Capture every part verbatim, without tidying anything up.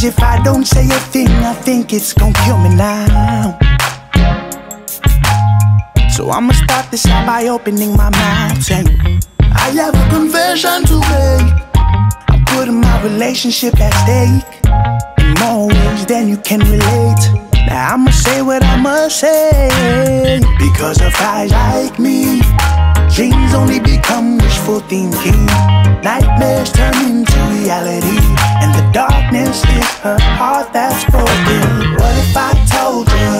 If I don't say a thing, I think it's gonna kill me now. So I'ma start this out by opening my mouth, and I have a confession to make. I'm putting my relationship at stake in more ways than you can relate. Now I'ma say what I must say, because of guys like me, dreams only become wishful thinking. Nightmares turn into reality, and the darkness is her heart that's broken. What if I told you,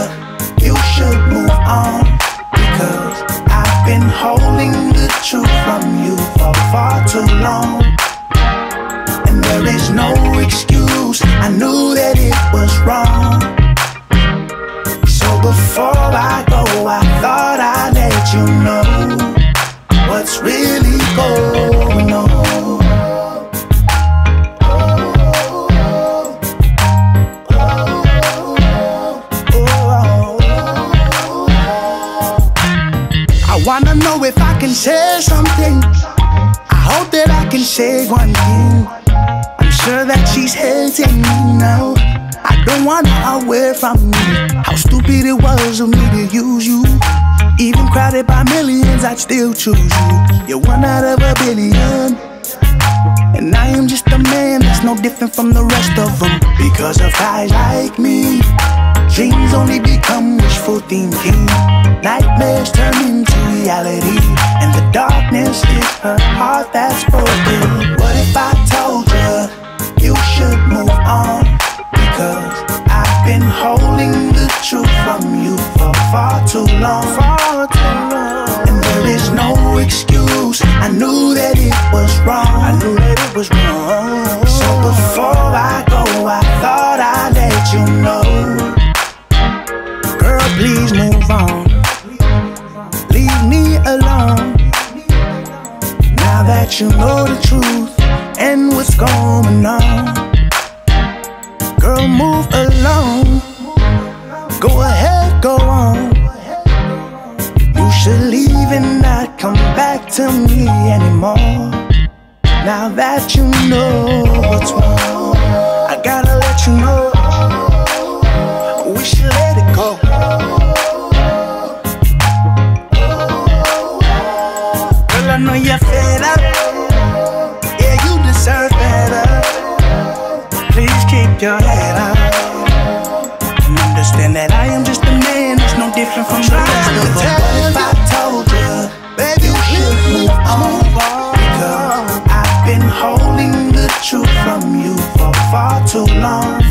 you should move on, because I've been holding the truth from you for far too long. And there is no excuse, I knew that it was wrong. So before I go, I thought I'd let you know what's really going on. Oh, oh, oh, oh, oh. I wanna know if I can say something. I hope that I can say one thing. I'm sure that she's hating me now. I don't want her away from me. How stupid it was of me to use you. Even crowded by millions, I'd still choose you. You're one out of a billion, and I am just a man that's no different from the rest of them. Because of guys like me, dreams only become wishful thinking. Nightmares turn into reality, and the darkness is her heart that's broken. What if I told you, you should move on, because I've been holding the truth from you for far too long. There's no excuse, I knew that it was wrong. I knew that it was wrong. So before I go, I thought I'd let you know. Girl, please move on. Leave me alone. Now that you know the truth and what's going on, girl, move along. Go ahead, go on. You should leave and not come back to me anymore. Now that you know what's wrong, I gotta let you know. We should let it go. Girl, I know you're fed up. Yeah, you deserve better. Please keep your head up and understand that I am just a man that's no different from the rest of us. Holding the truth from you for far too long.